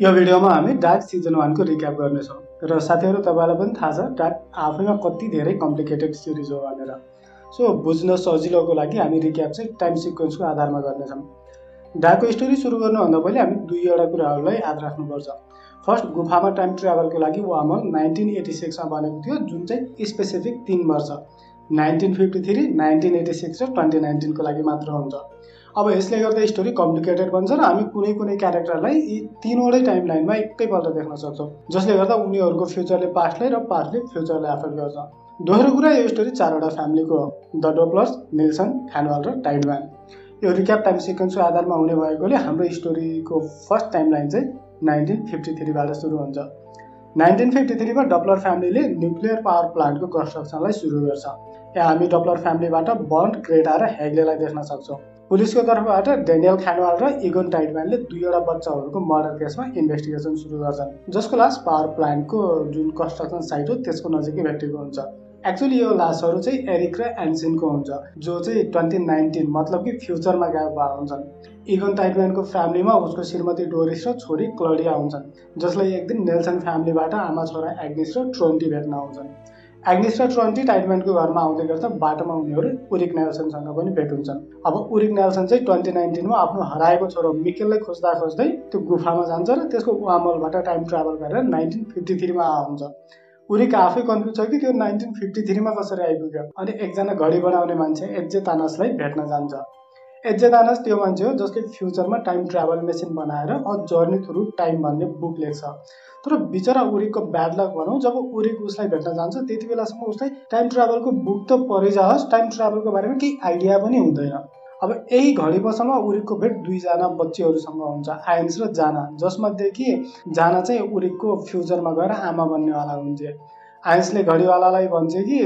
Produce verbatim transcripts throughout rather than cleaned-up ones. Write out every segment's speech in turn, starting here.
यो भिडियो में हम डार्क सीजन वन को रिक्याप करने र साथीहरु तपाईलाई पनि थाहा छ डार्क आफैमा कति धेरै कम्प्लिकेटेड सीरीज हो भनेर। सो बुझ्न सजिलोको लागि हामी रिक्याप चाहिँ टाइम सिक्वेन्स को आधारमा गर्ने छौं। डार्कको स्टोरी सुरु गर्नुभन्दा पहिले हामी दुईवटा कुराहरुलाई याद राख्नुपर्छ। फर्स्ट, गुफामा टाइम ट्राभलको लागि वामल उन्नाइस सय छियासी मा बनेको थियो, जुन चाहिँ स्पेसिफिक तीन वर्ष उन्नाइस सय तिरपन्न, उन्नाइस सय छियासी र दुई हजार उन्नाइस को लागि मात्र हुन्छ। अब यसले गर्दा स्टोरी कम्प्लिकेटेड बन्छ र हामी कुनै कुनै क्यारेक्टरलाई यी तीनवटै टाइमलाइनमा एकैपल्ट देख्न सक्छौं, जसले गर्दा उनीहरूको फ्युचरले पास्टलाई र पास्टले फ्युचरलाई एफेक्ट गर्छ। दोस्रो कुरा, यो स्टोरी चारवटा फ्यामिलीको हो, द डोप्लर्स, नेल्सन, खानवाल र टाइडम्यान। यो रिक्याप टाइम सिक्वेन्सको आधारमा हुने भएकोले हाम्रो स्टोरीको फर्स्ट टाइमलाइन चाहिँ उन्नाइस सय तिरपन्न बाट सुरु हुन्छ। उन्नाइस सय तिरपन्न मा डप्लर फ्यामिलीले न्युक्लियर पावर प्लान्टको कन्स्ट्रक्सनलाई सुरु गर्छ। यहाँ हामी डप्लर फ्यामिलीबाट बन्ड, ग्रेटा र हेग्लेलाई देख्न सक्छौं। पुलिसको तर्फबाट डेनियल खानवाल र इगन टाइडम्यानले दुईवटा बच्चाहरूको मर्डर केसमा इन्भेस्टिगेसन सुरु गर्छन्, जसको लास पावर प्लान्टको जुन कन्स्ट्रक्सन साइट हो त्यसको नजिकै भेटेको हुन्छ। एक्चुअली यो लासहरू चाहिँ एरिक र एन्सिनको हुन्छ, जो चाहिँ दुई हजार उन्नाइस मतलब कि फ्युचरमा गायब भएर हुन्छन्। इगन टाइडम्यानको फ्यामिलीमा उसको श्रीमती डोरिस र छोरी क्लडिया हुन्छन्, जसलाई एक दिन नेल्सन फ्यामिलीबाट आमा, छोरा एग्निस र ट्रोन्टी भेट्न आउँछन्। एग्निस र ट्रोन्टी टाइडम्यानको घरमा आउँदै गर्दा बाटोमा उनीहरू उरिक नेल्सनसँग पनि भेट हुन्छन्। अब उरिक नेल्सन चाहिँ दुई हजार उन्नाइस मा आफ्नो हराएको छोरो मिकेललाई खोज्दा खोज्दै त्यो गुफामा जान्छ र त्यसको वामलबाट टाइम ट्राभल गरेर उन्नाइस सय तिरपन्न मा आउँछ। उरिक आफै कन्फ्युज छ कि त्यो उन्नाइस सय तिरपन्न मा कसरी आइपुग्यो, अनि एकजना घडी बनाउने मान्छे एजे तानसलाई भेट्न जान्छ। एजे तानस त्यो मान्छे हो जसले फ्युचरमा टाइम ट्राभल मेसिन बनाएर अ जर्नी थ्रु टाइम भन्ने बुक लेख्छ। तर बिचरा उरिकको ब्याड लक भनौँ, जब उरिक उसलाई भेट्न जान्छ त्यति बेलासम्म उसलाई टाइम ट्राभलको बुक त पढै जाओस्, टाइम ट्राभलको बारेमा केही आइडिया पनि हुँदैन। अब यही घडीपसम्म उरिकको भेट दुईजना बच्चीहरूसँग हुन्छ, आयन्स र जाना, जसमध्ये कि जाना चाहिँ उरिकको फ्युचरमा गएर आमा बन्नेवाला हुन्छ। आयन्सले घडीवालालाई भन्छ कि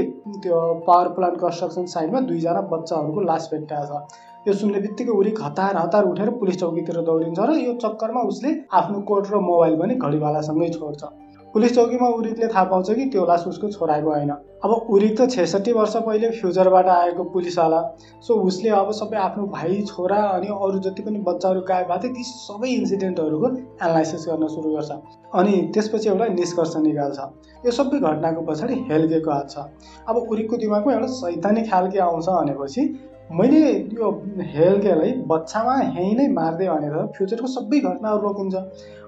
त्यो पावर प्लान्ट कन्स्ट्रक्सन साइटमा दुईजना बच्चाहरूको लास भेट्टाएको छ। यो सुन्ने बित्तिकै उरिक हतार हतार उठेर पुलिस चौकीतिर दौडिन्छ र यो चक्करमा उसले आफ्नो कोट र मोबाइल पनि घडीवालासँगै छोड्छ। पुलिस चौकीमा उरिकले थाहा पाउँछ कि त्यो लास उसको छोराको होइन। अब उरिक त छैसठी वर्ष पहिले फ्युचरबाट आएको पुलिसवाला, सो उसले अब सबै आफ्नो भाइ, छोरा अनि अरू जति पनि बच्चाहरू गायब भए ती सबै इन्सिडेन्टहरूको एनालाइसिस गर्न सुरु गर्छ। अनि त्यसपछि एउटा निष्कर्ष निकाल्छ, यो सबै घटनाको पछाडि हेल्गेको हात छ। अब उरिकको दिमागमा एउटा शैतानी खालके आउँछ, भनेपछि मैले यो हेल्गेलाई बच्चामा यहीँ नै मार्दै भने त फ्युचरको सबै घटनाहरू रोकिन्छ।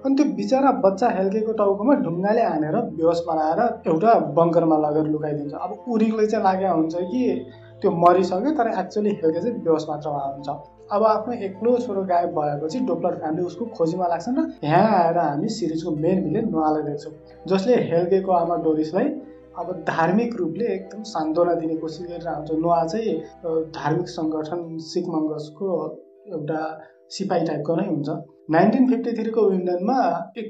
अनि त्यो बिचरा बच्चा हेल्गेको टाउकोमा ढुङ्गाले हानेर बेहोस बनाएर एउटा बङ्करमा लगेर लुकाइदिन्छ। अब उरिकले चाहिँ लागेको हुन्छ कि त्यो मरिसक्यो, तर एक्चुअली हेल्गे चाहिँ बेहोस मात्र भएको हुन्छ। अब आफ्नो एक्लो छोरो गायब भएपछि डोप्लर फ्यामिली उसको खोजीमा लाग्छन् र यहाँ आएर हामी सिरिजको मेन भिलेन नोआलाई देख्छौँ, जसले हेल्गेको आमा डोरिसलाई अब धार्मिक रूपले एकदम सान्त्वना दिने कोसिस गरिरहन्छ। नोआ चाहिँ धार्मिक सङ्गठन सिख मङ्गसको एउटा सिपाही टाइपको नै हुन्छ। उन्नाइस सय तिरपन्न को विन्डनमा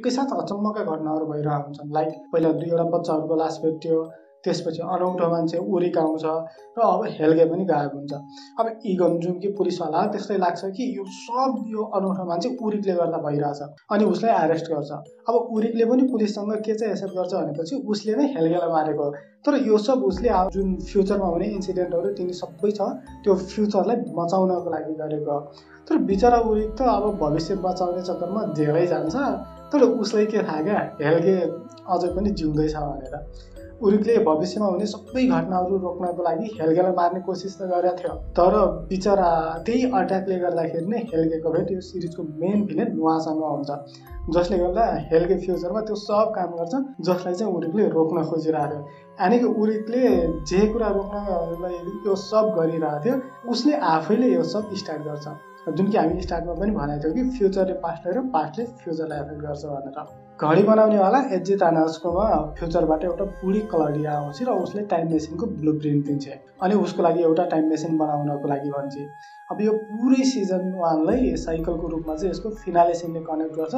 एकैसाथ अचम्मका घटनाहरू भइरहेका हुन्छन्, लाइक पहिला दुईवटा बच्चाहरूको लास भेट्यो, त्यसपछि अनौठो मान्छे उरिक आउँछ र अब हेल्गे पनि गायब हुन्छ। अब इगन जुन कि पुलिसवाला त्यसलाई लाग्छ कि यो सब यो अनौठो मान्छे उरिकले गर्दा भइरहेछ, अनि उसलाई अरेस्ट गर्छ। अब उरिकले पनि पुलिससँग के चाहिँ एक्सेप्ट गर्छ भनेपछि उसले नै हेल्गेलाई मारेको हो, तर यो सब उसले जुन फ्युचरमा हुने इन्सिडेन्टहरू तिनी सबै छ त्यो फ्युचरलाई बचाउनको लागि गरेको। तर बिचरा उरिक त अब भविष्य बचाउने चक्करमा जेलै जान्छ, तर उसलाई के थाहा क्या हेल्गे अझै पनि जिउँदैछ भनेर। उरिकले भविष्यमा हुने सबै घटनाहरू रोक्नको लागि हेल्गेलाई मार्ने कोसिस त गरेको थियो, तर बिचरा त्यही अट्याकले गर्दाखेरि नै हेल्गेको भेट यो सिरिजको मेन भिलेन नोआसँग हुन्छ, जसले गर्दा हेल्गे फ्युचरमा त्यो सब काम गर्छ जसलाई चाहिँ उरिकले रोक्न खोजिरहेको थियो। यानि कि उरिकले जे कुरा रोक्नलाई यो सब गरिरहेको थियो उसले आफैले यो सब स्टार्ट गर्छ, जुन कि हामी स्टार्टमा पनि भनेको थियौँ कि फ्युचरले पास्टलाई र पास्टले फ्युचरलाई एफेक्ट गर्छ भनेर। घडी बनाउनेवाला एजे तानासकोमा फ्युचरबाट एउटा बुढी क्लडिया आउँछ र उसले टाइम मेसिनको ब्लु प्रिन्ट दिन्छ, अनि उसको लागि एउटा टाइम मेसिन बनाउनको लागि भन्छ। अब यो पुरै सिजन वानलाई साइकलको रूपमा चाहिँ यसको फिनाले सिनले कनेक्ट गर्छ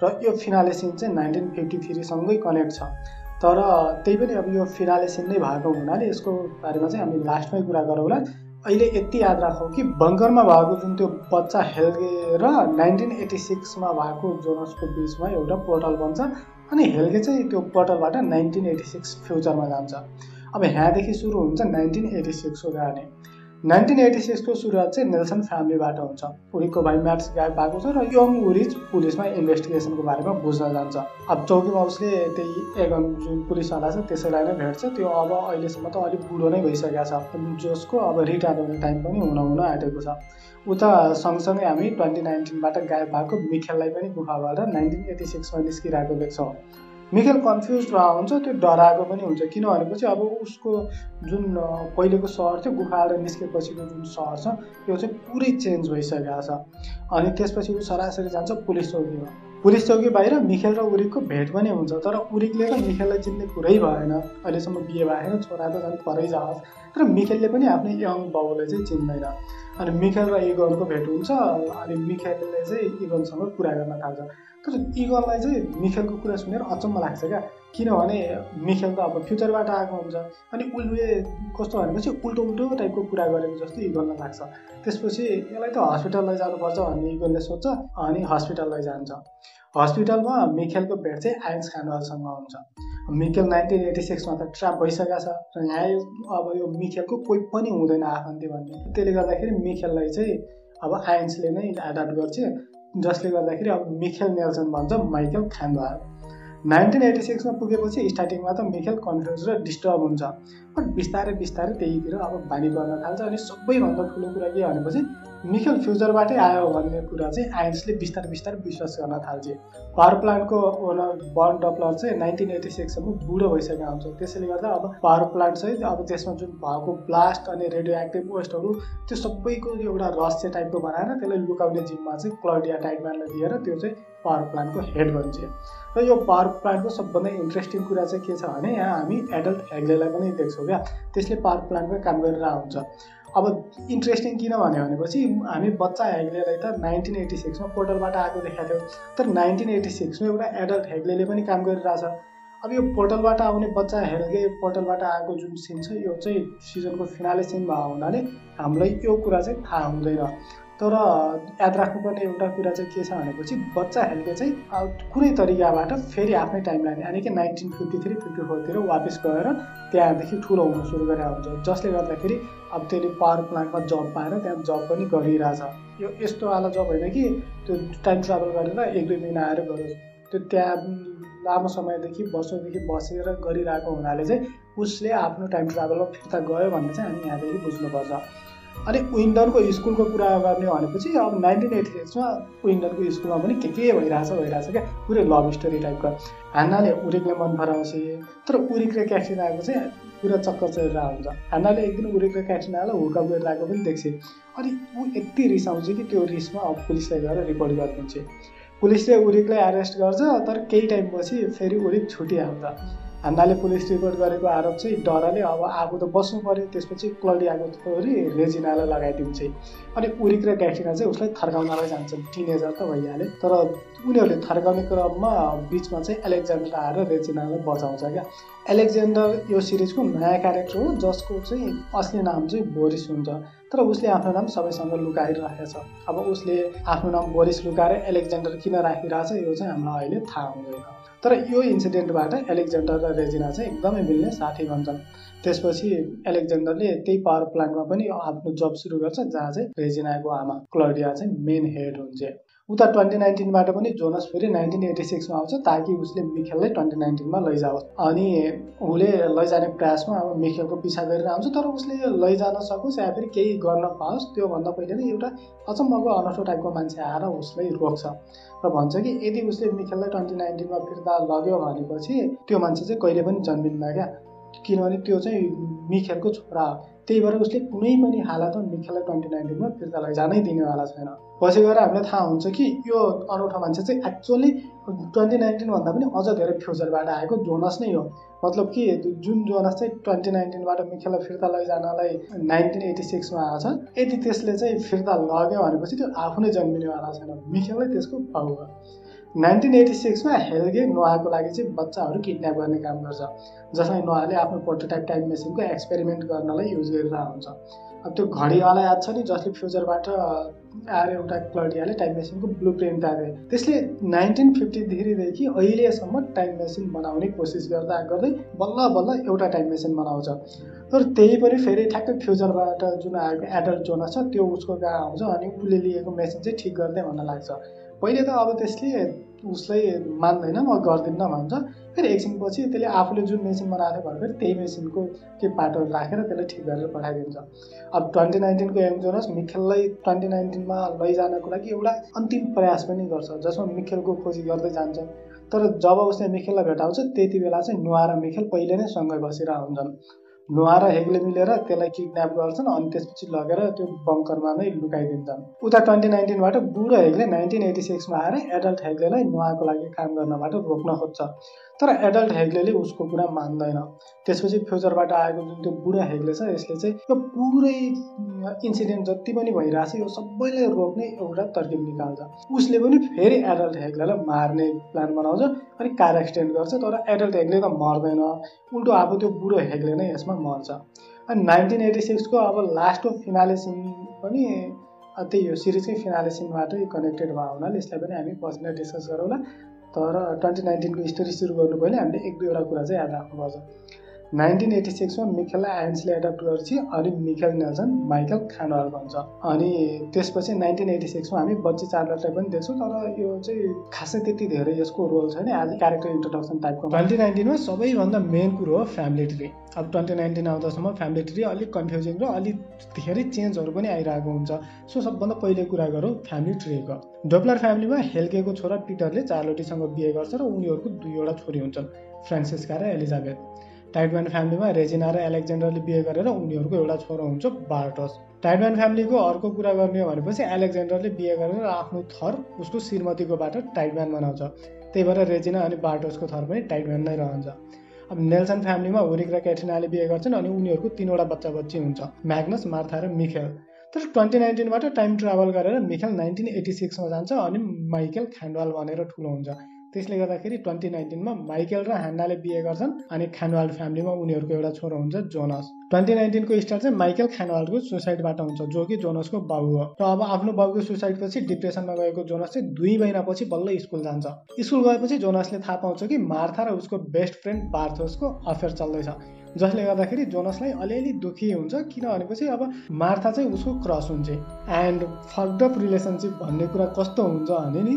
र यो फिनाले सिन चाहिँ नाइन्टिन फिफ्टी थ्रीसँगै कनेक्ट छ, तर त्यही पनि अब यो फिनाले सिन नै भएको हुनाले यसको बारेमा चाहिँ हामी लास्टमै कुरा गरौँला। अहिले यति याद राखौँ कि बङ्करमा भएको जुन त्यो बच्चा हेल्गे र उन्नाइस सय छियासी मा भएको जोनसको बिचमा एउटा पोर्टल बन्छ, अनि हेल्गे चाहिँ त्यो पोर्टलबाट उन्नाइस सय छियासी फ्युचरमा जान्छ। अब यहाँदेखि सुरु हुन्छ उन्नाइस सय छियासी को गाने। नाइन्टीन एटी सिक्स को सुरुवात चाहिँ नेल्सन फ्यामिलीबाट हुन्छ। उरीको भाइ म्याट्स गायब भएको छ र यङ उरिज पुलिसमा इन्भेस्टिगेसनको बारेमा बुझ्न जान्छ। अब चौकी बाउसले त्यही एगन जुन पुलिसवाला छ त्यसैलाई नै भेट्छ। त्यो अब अहिलेसम्म त अलिक बुढो नै भइसकेको छ, जसको अब रिटायर हुने टाइम पनि हुन हुन आँटेको छ। उता सँगसँगै हामी ट्वेन्टी नाइन्टिनबाट गायब भएको मिखेललाई पनि गुफाबाट नाइन्टिन एटी सिक्समा निस्किरहेको देख्छौँ। मिखेल कन्फ्युज रहा हुन्छ, त्यो डराएको पनि हुन्छ, किनभनेपछि अब उसको जुन पहिलेको सहर थियो गुफाबाट निस्केपछिको जुन सहर छ त्यो चाहिँ पुरै चेन्ज भइसकेको छ। अनि त्यसपछि ऊ सरासरी जान्छ पुलिस चौकीमा। पुलिस चौकी बाहिर मिखेल र उरिकको भेट पनि हुन्छ, तर उरिकले त मिखेललाई चिन्ने कुरै भएन। अहिलेसम्म बिहे भएन, छोरा त झन् परै जाओस्, तर मिखेलले पनि आफ्नो यङ बाउलाई चाहिँ चिन्दैन। अनि मिखेल र इगनको भेट हुन्छ। अनि मिखेलले चाहिँ इगनसँग कुरा गर्न थाल्छ, तर इगनलाई चाहिँ मिखेलको कुरा सुनेर अचम्म लाग्छ क्या, किनभने मिखेल त अब फ्युचरबाट आएको हुन्छ। अनि उसले कस्तो भनेपछि उल्टो उल्टो टाइपको कुरा गरेको जस्तो इगनलाई लाग्छ। त्यसपछि यसलाई त हस्पिटल लैजानुपर्छ भन्ने इगनले सोध्छ। अनि हस्पिटल लैजान्छ। हस्पिटलमा मिखेलको भेट चाहिँ आइन्स खानवालसँग हुन्छ। मिखेल नाइन्टिन एटी सिक्समा त ट्राप भइसकेको छ र यहाँ अब यो मिखेलको कोही पनि हुँदैन आफन्ती भन्ने। त्यसले गर्दाखेरि मिखेललाई चाहिँ अब आइन्सले नै एडप्ट गर्छ, जसले गर्दाखेरि अब मिखेल नेल्सन भन्छ माइकेल खानवाल। नाइन्टिन एटी सिक्समा पुगेपछि स्टार्टिङमा त मिखेल कन्फ्युज र डिस्टर्ब हुन्छ, बट बिस्तारै बिस्तारै त्यहीतिर अब बानी गर्न थाल्छ। अनि सबैभन्दा ठुलो कुरा के भनेपछि मिखेल फ्युचरबाटै आयो भन्ने कुरा चाहिँ आइन्सले बिस्तारै बिस्तारै विश्वास गर्न थाल्छ। पावर प्लान्टको ओनर बर्न डप्लर चाहिँ नाइन्टिन एटी सिक्ससम्म बुढो भइसकेको हुन्छ। त्यसैले गर्दा अब पावर प्लान्ट सहित अब त्यसमा जुन भएको ब्लास्ट अनि रेडियो एक्टिभ वेस्टहरू त्यो सबैको एउटा रहस्य टाइपको बनाएर त्यसलाई लुकाउने जिम्मा चाहिँ क्लडिया टाइटम्यानलाई दिएर त्यो चाहिँ पावर प्लान्टको हेड बन्छ। र यो पावर प्लान्टको सबभन्दा इन्ट्रेस्टिङ कुरा चाहिँ के छ भने यहाँ हामी एडल्ट हेगलेलाई पनि देख्छौँ क्या, त्यसले पावर प्लान्टमै काम गरिरहेको हुन्छ। अब इन्ट्रेस्टिङ किन भन्यो भनेपछि हामी बच्चा हेगलेलाई त नाइन्टिन एटी सिक्समा पोर्टलबाट आएको देखाएको थियौँ, तर नाइन्टिन एटी सिक्समा एउटा एडल्ट हेगलेले पनि काम गरिरहेछ। अब यो पोर्टलबाट आउने बच्चा हेगले पोर्टलबाट आएको जुन सिन छ यो चाहिँ सिजनको फिनाले सिन भएको हुनाले हामीलाई यो कुरा चाहिँ थाहा हुँदैन। तर याद राख्नुपर्ने एउटा कुरा चाहिँ के छ भनेपछि बच्चा हेगले चाहिँ कुनै तरिकाबाट फेरि आफ्नै टाइमलाइन यानि कि नाइन्टिन फिफ्टी थ्री फिफ्टी फोरतिर वापस गएर त्यहाँदेखि ठुलो हुन सुरु गरेर हुन्छ, जसले गर्दाखेरि अब त्यसले पावर प्लान्टमा जब पाएर त्यहाँ जब पनि गरिरहेछ। यो यस्तो वाला जब होइन कि त्यो टाइम ट्राभल गरेर एक दुई महिना आएर गरोस्, त्यो त्यहाँ लामो समयदेखि वर्षौँदेखि बसेर गरिरहेको हुनाले चाहिँ उसले आफ्नो टाइम ट्राभलमा फिर्ता गयो भन्ने चाहिँ हामी यहाँदेखि बुझ्नुपर्छ। अनि विन्डनको स्कुलको कुरा गर्ने भनेपछि अब नाइन्टिन एटी सिक्समा विन्डनको स्कुलमा पनि के के भइरहेछ भइरहेछ क्या, पुरै लभ स्टोरी टाइपको। हान्नाले उरिकले मन पराउँछ, तर उरिक र क्याट्रिनाको चाहिँ पुरा चक्कर चलिरहेको हुन्छ। हान्नाले एक दिन उरिक र क्याट्रिनालाई हुकअप गरिरहेको पनि देख्छ। अनि ऊ यति रिस आउँछ कि त्यो रिसमा अब पुलिसलाई गएर रिपोर्ट गरिदिन्छ। पुलिसले उरिकलाई एरेस्ट गर्छ, तर केही टाइमपछि फेरि उरिक छुटिहाल्छ। हान्नाले पुलिस रिपोर्ट गरेको आरोप चाहिँ डराले अब आगो त बस्नु पऱ्यो, त्यसपछि क्लडियाको छोरी रेजिनालाई लगाइदिन्छ। अनि उरिक र क्याट्रिना चाहिँ उसलाई थर्काउनलाई जान्छन्, टिनेजर त भइहाले। तर उनीहरूले थर्काउने क्रममा बिचमा चाहिँ एलेक्जेन्डर आएर रेजिनालाई बचाउँछ क्या। एलेक्जेन्डर यो सिरिजको नयाँ क्यारेक्टर हो, जसको चाहिँ असली नाम चाहिँ बोरिस हुन्छ, तर उसले आफ्नो नाम सबैसँग लुकाइरहेछ। अब उसले आफ्नो नाम बोरिस लुकाएर एलेक्जेन्डर किन राखिरहेछ यो चाहिँ हामीलाई अहिले थाहा हुँदैन। तर यो इन्सिडेन्टबाट एलेक्जेन्डर र रेजिना चाहिँ एकदमै मिल्ने साथी भन्छन्। त्यसपछि एलेक्जेन्डरले त्यही पावर प्लान्टमा पनि आफ्नो जब सुरु गर्छ, जहाँ चाहिँ रेजिनाको आमा क्लडिया चाहिँ मेन हेड हुन्छ। उता ट्वेन्टी नाइन्टिनबाट पनि जोनस फेरि नाइन्टिन एटी सिक्समा आउँछ, ताकि उसले मिखेललाई ट्वेन्टी नाइन्टिनमा लैजाओस्। अनि उसले लैजाने प्रयासमा अब मिखेलको पिछा गरेर आउँछ, तर उसले लैजान सकोस् या फेरि केही गर्न पाओस् त्योभन्दा पहिले नै एउटा अचम्मको अनौठो टाइपको मान्छे आएर उसलाई रोक्छ र भन्छ कि यदि उसले मिखेललाई ट्वेन्टी नाइन्टिनमा फिर्ता लग्यो भनेपछि त्यो मान्छे चाहिँ कहिले पनि जन्मिन्न क्या, किनभने त्यो चाहिँ मिखेलको छोरा हो। त्यही भएर उसले कुनै पनि हालतमा मिखेललाई ट्वेन्टी नाइन्टिनमा फिर्ता लैजानै दिनेवाला छैन। पछि गएर हामीलाई थाहा हुन्छ कि यो अनौठो मान्छे चाहिँ एक्चुअली ट्वेन्टी नाइन्टिनभन्दा पनि अझ धेरै फ्युचरबाट आएको जोनस नै हो। मतलब कि जुन जोनस चाहिँ ट्वेन्टी नाइन्टिनबाट मिखेललाई फिर्ता लैजानलाई नाइन्टिन एटी सिक्समा आएछ, यदि त्यसले चाहिँ फिर्ता लग्यो भनेपछि त्यो आफ्नै जन्मिनेवाला छैन, मिखेललाई त्यसको भाउ हो। नाइन्टिन एटी सिक्समा हेलगे नोआको लागि चाहिँ बच्चाहरू किडन्याप गर्ने काम गर्छ, जसलाई नोआले आफ्नो प्रोटोटाइप टाइम मेसिनको एक्सपेरिमेन्ट गर्नलाई युज गरिरहेको हुन्छ। अब त्यो घडीवाला याद छ नि जसले फ्युचरबाट आएर एउटा क्लडियाले टाइम मेसिनको ब्लूप्रिन्ट दिए। त्यसले नाइन्टीन फिफ्टी थ्री देखि अहिलेसम्म टाइम मेसिन बनाउने कोसिस गर्दा गर्दै बल्ल बल्ल एउटा टाइम मेसिन बनाउँछ। तर त्यही पनि फेरि ठ्याक्कै फ्युचरबाट जुन आएको एडल्ट जोनस छ त्यो उसको कहाँ आउँछ अनि उसले लिएको मेसिन चाहिँ ठिक गर्दै भन्न लाग्छ। पहिले त अब त्यसले उसलाई मान्दैन म गर्दिन्न भन्छ, फेरि एकछिनपछि त्यसले आफूले जुन मेसिन बनाएको थियो भनेर त्यही मेसिनको के पार्टहरू राखेर त्यसलाई ठिक गरेर पठाइदिन्छ। अब ट्वेन्टी नाइन्टिनको एम जोनस मिखेललाई ट्वेन्टी नाइन्टिनमा लैजानको लागि एउटा अन्तिम प्रयास पनि गर्छ जसमा मिखेलको खोजी गर्दै जान्छ। तर जब उसले मिखेललाई भेटाउँछ त्यति बेला चाहिँ नोआ र मिखेल पहिले नै सँगै बसेर हुन्छन्। नोआ र हेगले मिलेर त्यसलाई किडन्याप गर्छन् अनि त्यसपछि लगेर त्यो बङ्करमा नै लुकाइदिन्छन्। उता ट्वेन्टी नाइन्टिनबाट बुढो हेगले नाइन्टिन एटी सिक्समा आएर एडल्ट हेगलेलाई नोआको लागि काम गर्नबाट रोक्न खोज्छ, तर एडल्ट हेगले उसको कुरा मान्दैन। त्यसपछि फ्युचरबाट आएको जुन त्यो बुढो हेगले छ यसले चाहिँ यो पुरै इन्सिडेन्ट जति पनि भइरहेछ यो सबैले रोक्ने एउटा तरकिब निकाल्छ। उसले पनि फेरि एडल्ट हेगलेलाई मार्ने प्लान बनाउँछ अनि कार एक्सिडेन्ट गर्छ, तर एडल्ट हेगले त मर्दैन, उल्टो अब त्यो बुढो हेगले नै यसमा मर्छ। अनि नाइन्टिन एटी सिक्सको अब लास्टको फिनाले सिन पनि त्यही हो, सिरिजकै फिनाले सिनबाटै कनेक्टेड भएको हुनाले यसलाई पनि हामी पछि डिस्कस गरौँला। तर ट्वेंटी नाइन्टीन को स्टोरी सुरू गर्नु पहिले हामीले एक दुईवटा कुरा चाहिँ याद राख्नुपर्छ। नाइन्टीन एटी सिक्स में मिखेललाई आइन्सले एडप्ट गर्छ अनि मिखेल नेल्सन माइकल खानवाल भन्छ। अनि त्यसपछि नाइन्टीन एटी सिक्स में हामी बच्ची चार्लटलाई पनि देख्छौँ, तर यो चाहिँ खासै त्यति धेरै यसको रोल छैन, आज क्यारेक्टर इन्ट्रोडक्सन टाइपको। ट्वेंटी नाइन्टीन में सबैभन्दा मेन कुरो हो फ्यामिली ट्री। अब ट्वेंटी नाइन्टीन आउँदासम्म फ्यामिली ट्री अलिक कन्फ्युजिङ र अलिक धेरै चेन्जहरू पनि आइरहेको हुन्छ। सो सबभन्दा पहिले कुरा गरौँ फ्यामिली ट्रीको। डोप्लर फ्यामिलीमा हेल्केको छोरा पिटरले चार्लोटीसँग बिहे गर्छ र उनीहरूको दुईवटा छोरी हुन्छन्, फ्रान्सिस्का र एलिजाबेथ। टाइडम्यान फ्यामिलीमा रेजिना र एलेक्जेन्डरले बिहे गरेर उनीहरूको एउटा छोरो हुन्छ बार्टस। टाइडम्यान फ्यामिलीको अर्को कुरा गर्ने हो भनेपछि एलेक्जेन्डरले बिहे गरेर आफ्नो थर उसको श्रीमतीकोबाट टाइडम्यान बनाउँछ, त्यही भएर रेजिना अनि बार्टसको थर पनि टाइडम्यान नै रहन्छ। अब नेल्सन फ्यामिलीमा ओरिक र क्याट्रिनाले बिहे गर्छन् अनि उनीहरूको तीनवटा बच्चा बच्ची हुन्छ, म्याग्नस, मार्था र मिखेल। तर ट्वेन्टी नाइन्टिनबाट टाइम ट्राभल गरेर मिखेल नाइन्टिन एटी सिक्समा जान्छ अनि माइकेल खानवाल भनेर ठुलो हुन्छ। त्यसले गर्दाखेरि ट्वेन्टी नाइन्टिनमा माइकेल र हान्नाले बिहे गर्छन् अनि खानवाल फ्यामिलीमा उनीहरूको एउटा छोरो हुन्छ जोनस। ट्वेन्टी नाइन्टिनको स्टार्ट चाहिँ माइकेल खानवालको सुसाइडबाट हुन्छ जो कि जोनसको बाबु हो। र अब आफ्नो बाबुको सुसाइडपछि डिप्रेसनमा गएको जोनस चाहिँ दुई महिनापछि बल्ल स्कुल जान्छ। स्कुल गएपछि जोनसले थाहा पाउँछ कि मार्था र उसको बेस्ट फ्रेन्ड बार्थोसको अफेयर चल्दैछ, जसले गर्दाखेरि जोनसलाई अलिअलि दुःखी हुन्छ किनभनेपछि अब मार्था चाहिँ उसको क्रस हुन्छ। एन्ड फक्ड अप रिलेसनसिप भन्ने कुरा कस्तो हुन्छ भने नि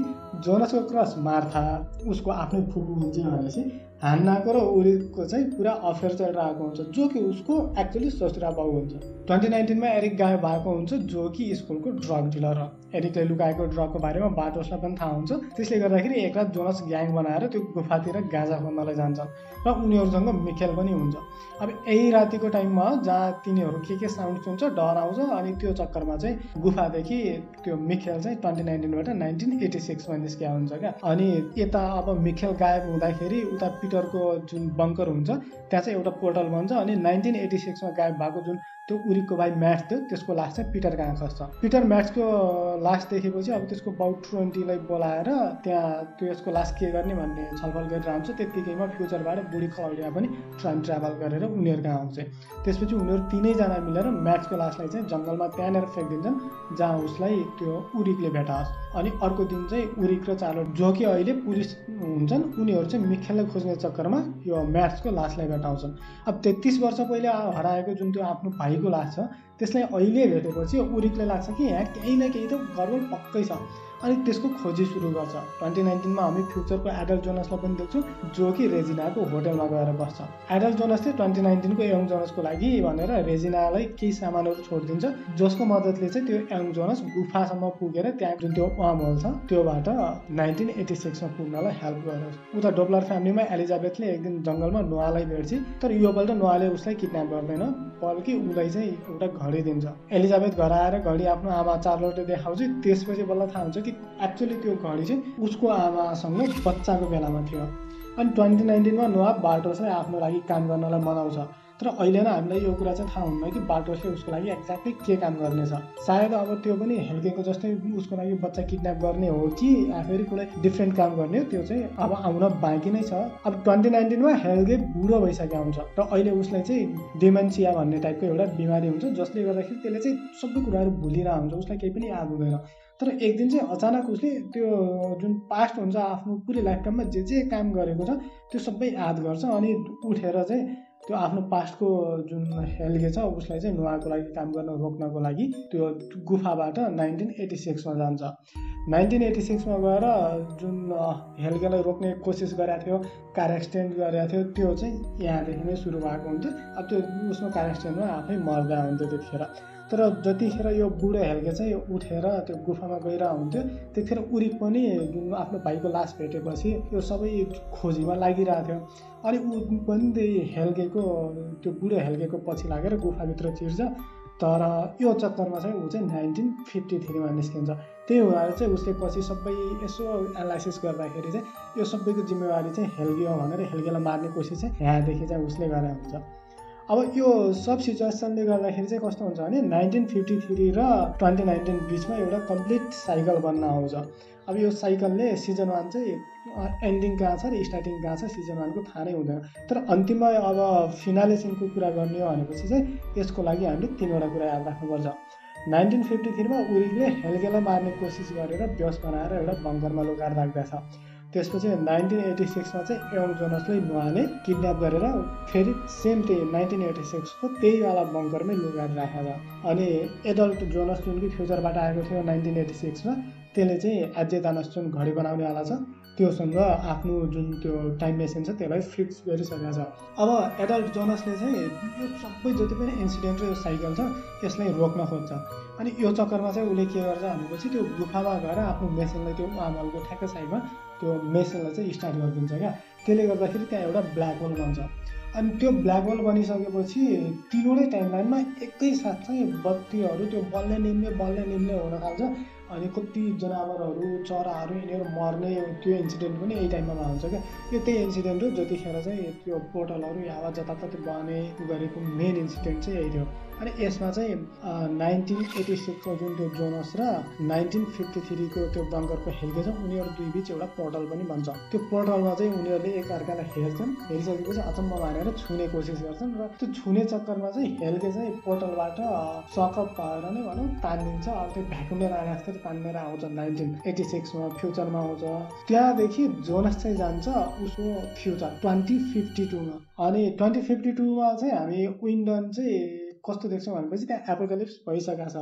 जोनसको क्रस मार्था, उसको आफ्नै फुपू हुन्छ भनेपछि हान्नाको र ओरिकको चाहिँ पुरा अफेयर चलिरहेको हुन्छ जो कि उसको एक्चुअली ससुरा बाउ हुन्छ। ट्वेन्टी नाइन्टिनमा एरिक गायब भएको हुन्छ जो कि स्कुलको ड्रग डिलर हो। एरिकले लुकाएको ड्रगको बारेमा बाटोसलाई पनि थाहा हुन्छ, त्यसले गर्दाखेरि एक रात जोनस ग्याङ बनाएर त्यो गुफातिर गाँजा खोज्नलाई जान्छन् र उनीहरूसँग मिखेल पनि हुन्छ। अब यही रातिको टाइममा जहाँ तिनीहरू के के साउन्ड सुन्छ डर आउँछ अनि त्यो चक्करमा चाहिँ गुफादेखि त्यो मिखेल चाहिँ ट्वेन्टी नाइन्टिनबाट नाइन्टिन एटी सिक्समा निस्किया हुन्छ क्या। अनि यता अब मिखेल गायब हुँदाखेरि उता को जुन बंकर हुन्छ त्यहाँ चाहिँ एउटा पोर्टल बन्छ अनि नाइन्टिन एटी सिक्समा गायब भएको जुन त्यो उरिकको भाइ म्याट्स थियो त्यसको लास चाहिँ पिटर कहाँ खस्छ। पिटर म्याट्सको लास देखेपछि अब त्यसको बाउ ट्वेन्टीलाई बोलाएर त्यहाँ त्यो यसको लास के गर्ने भन्ने छलफल गरिरहन्छ। त्यतिकैमा फ्युचरबाट बुढी खौडिया पनि टाइम ट्राभल गरेर उनीहरू कहाँ आउँछ। त्यसपछि उनीहरू तिनैजना मिलेर म्याट्सको लासलाई चाहिँ जङ्गलमा त्यहाँनिर फ्याँकिदिन्छन् जहाँ उसलाई त्यो उरिकले भेटाओस्। अनि अर्को दिन चाहिँ उरिक र चार्लट जो कि अहिले पुलिस हुन्छन् उनीहरू चाहिँ मिखेललाई खोज्ने चक्करमा यो म्याट्सको लासलाई भेटाउँछन्। अब तेत्तिस वर्ष पहिले हराएको जुन त्यो आफ्नो भाइको लास छ त्यसलाई अहिले भेटेपछि उरिकले लाग्छ कि यहाँ केही न केही त गडबड पक्कै छ अनि त्यसको खोजी सुरु गर्छ। ट्वेन्टी नाइन्टिनमा हामी फ्युचरको एडल्ट जोनसलाई पनि देख्छौँ जो कि रेजिनाको होटलमा गएर बस्छ। एडल्ट जोनसले ट्वेन्टी नाइन्टिनको यङ जोनसको लागि भनेर रेजिनालाई केही सामानहरू छोडिदिन्छ जसको मद्दतले चाहिँ त्यो यङ जोनस गुफासम्म पुगेर त्यहाँ जुन त्यो वार्महोल छ त्योबाट नाइन्टिन एटी सिक्समा पुग्नलाई हेल्प गरोस्। उता डोप्लर फ्यामिलीमा एलिजाबेथले एक दिन जङ्गलमा नोआलाई भेट्छ, तर योपालि नोआले उसलाई किडन्याप गर्दैन बल्कि उसलाई चाहिँ एउटा घडी दिन्छ। एलिजाबेथ घर आएर घडी आफ्नो आमा चार्लोटले देखाउँछ, त्यसपछि बल्ल थाहा हुन्छ एक्चुअली त्यो घडी चाहिँ उसको आमासँग बच्चाको बेलामा थियो। अनि ट्वेन्टी नाइन्टिनमा नोआ बार्टोसलाई आफ्नो लागि काम गर्नलाई मनाउँछ, तर अहिले नै हामीलाई यो कुरा चाहिँ थाहा हुन्न कि बाटोले उसको लागि एक्ज्याक्टली के काम गर्ने छ। सायद अब त्यो पनि हेल्दिङको जस्तै उसको लागि बच्चा किडन्याप गर्ने हो कि आफैले कुनै डिफ्रेन्ट काम गर्ने हो त्यो चाहिँ अब आउन बाँकी नै छ। अब ट्वेन्टी नाइन्टीन मा हेल्दे बुढो भइसकेको हुन्छ र अहिले उसलाई चाहिँ डिमेन्सिया भन्ने टाइपको एउटा बिमारी हुन्छ जसले गर्दाखेरि त्यसले चाहिँ सबै कुराहरू भुलिरहेको हुन्छ, उसलाई केही पनि याद हुँदैन। तर एक दिन चाहिँ अचानक उसले त्यो जुन पास्ट हुन्छ आफ्नो पुरै लाइफ टाइममा जे जे काम गरेको छ त्यो सबै याद गर्छ अनि उठेर चाहिँ त्यो आफ्नो पास्टको जुन हेल्गे छ उसलाई चाहिँ नुहाको लागि काम गर्न रोक्नको लागि त्यो गुफाबाट नाइन्टिन एटी सिक्स मा जान्छ। नाइन्टिन एटी सिक्स मा गएर जुन हेल्गेलाई रोक्ने कोसिस गरेको थियो, कार एक्सिडेन्ट गरेको थियो, त्यो चाहिँ यहाँदेखि नै सुरु भएको हुन्थ्यो। अब त्यो उसको कार एक्सिडेन्टमा आफै मर्दा हुन्थ्यो त्यतिखेर। तर जतिखेर यो बुढो हेल्के चाहिँ उठेर त्यो गुफामा गएर हुन्थ्यो त्यतिखेर उरी पनि जुन आफ्नो भाइको लास भेटेपछि यो सबै खोजीमा लागिरहेको थियो। अनि ऊ पनि त्यही हेल्केको त्यो बुढो हेल्केको पछि लागेर गुफाभित्र छिर्छ। तर यो चक्करमा चाहिँ ऊ चाहिँ नाइन्टिन फिफ्टी थ्रीमा निस्किन्छ। त्यही हुनाले चाहिँ उसले पछि सबै यसो एनालाइसिस गर्दाखेरि चाहिँ यो सबैको जिम्मेवारी चाहिँ हेल्के हो भनेर हेल्केलाई मार्ने कोसिस चाहिँ यहाँदेखि चाहिँ उसले गरेर हुन्छ। अब यो सब सिचुएसनले गर्दाखेरि चाहिँ कस्तो हुन्छ भने नाइन्टिन फिफ्टी थ्री र ट्वेन्टी नाइन्टिन बिचमा एउटा कम्प्लिट साइकल बन्न आउँछ। अब यो साइकलले सिजन वान चाहिँ एन्डिङ कहाँ छ र स्टार्टिङ कहाँ छ सिजन वानको थाहा नै हुँदैन। तर अन्तिममा अब फिनाले सिनको कुरा गर्ने हो भनेपछि चाहिँ यसको लागि हामीले तिनवटा कुरा याद राख्नुपर्छ। नाइन्टिन फिफ्टी थ्रीमा उरीले हेल्केलाई मार्ने कोसिस गरेर बेहोस बनाएर एउटा बङ्करमा लुगाएर राख्दछ। त्यसपछि नाइन्टिन एटी सिक्स मा चाहिँ एम जोनसले नुहाले किडन्याप गरेर फेरि सेम त्यही नाइन्टिन एटी सिक्स को त्यही वाला बङ्करमै लुगाएर राखेर अनि एडल्ट जोनस जुन कि फ्युचरबाट आएको थियो नाइन्टिन एटी सिक्स मा त्यसले चाहिँ अझै दानस जुन घडी बनाउनेवाला छ त्योसँग आफ्नो जुन त्यो टाइम मेसिन छ त्यसलाई फिक्स गरिसकेको छ। अब एडल्ट जोनसले चाहिँ यो सबै जति पनि इन्सिडेन्ट र यो साइकल छ यसलाई रोक्न खोज्छ। अनि यो चक्करमा चाहिँ उसले के गर्छ भनेपछि त्यो गुफामा गएर आफ्नो मेसिनलाई त्यो आमलको ठ्याक्कै साइडमा त्यो मेसिनलाई चाहिँ स्टार्ट गरिदिन्छ क्या। त्यसले गर्दाखेरि त्यहाँ एउटा ब्ल्याक होल बन्छ। अनि त्यो ब्ल्याक होल बनिसकेपछि तिनवटै टाइमलाइनमा एकैसाथ चाहिँ बत्तीहरू त्यो बल्ने निम्ले बल्ने निम्ले हुन थाल्छ। अनि कति जनावरहरू चराहरू यिनीहरू मर्ने त्यो इन्सिडेन्ट पनि यही टाइममा हुन्छ क्या। यो त्यही इन्सिडेन्ट हो जतिखेर चाहिँ त्यो पोर्टलहरू हावा जताततै बने गरेको मेन इन्सिडेन्ट चाहिँ यही थियो। अनि यसमा चाहिँ नाइन्टिन एटी सिक्सको जुन त्यो जोनस र नाइन्टिन फिफ्टी थ्रीको त्यो बङ्करको हेल्के छ उनीहरू दुई बिच एउटा पोर्टल पनि भन्छ। त्यो पोर्टलमा चाहिँ उनीहरूले एकअर्कालाई हेर्छन्, हेरिसकेपछि अचम्म मानेर छुने कोसिस गर्छन् र त्यो छुने चक्करमा चाहिँ हेल्के चाहिँ पोर्टलबाट सकअप भएर नै भनौँ तानिदिन्छ। अब त्यो भ्याकुमेर आएको तानेर आउँछ नाइन्टिन एटी सिक्समा फ्युचरमा आउँछ। त्यहाँदेखि जोनस चाहिँ जान्छ उसको फ्युचर ट्वेन्टी फिफ्टी टूमा। अनि ट्वेन्टी फिफ्टी टूमा चाहिँ हामी विन्डन चाहिँ कस्तो देख्छौँ भनेपछि त्यहाँ एपोकलिप्स भइसकेको छ।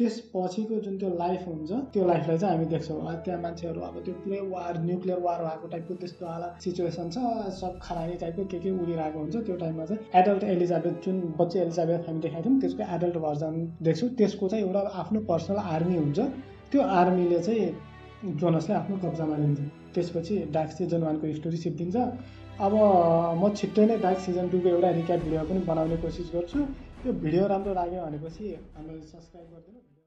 त्यसपछिको जुन त्यो लाइफ हुन्छ त्यो लाइफलाई चाहिँ हामी देख्छौँ। त्यहाँ मान्छेहरू अब त्यो पुरै वार न्युक्लियर वार भएको टाइपको त्यस्तो वाला सिचुएसन छ, सब खरानी टाइपको के के उडिरहेको हुन्छ। त्यो टाइममा चाहिँ एडल्ट एलिजाबेथ जुन बच्चे एलिजाबेथ हामी देखाएको थियौँ त्यसको एडल्ट भर्जन देख्छौँ। त्यसको चाहिँ एउटा आफ्नो पर्सनल आर्मी हुन्छ, त्यो आर्मीले चाहिँ जोनसलाई आफ्नो कब्जामा लिन्छ। त्यसपछि डार्क सिजन वानको स्टोरी सिद्धिन्छ। अब म छिट्टै नै डार्क सिजन टूको एउटा रिक्याप भिडियो पनि बनाउने कोसिस गर्छु। यो भिडियो राम्रो लाग्यो भनेपछि हामीलाई सब्सक्राइब गरिदिनु।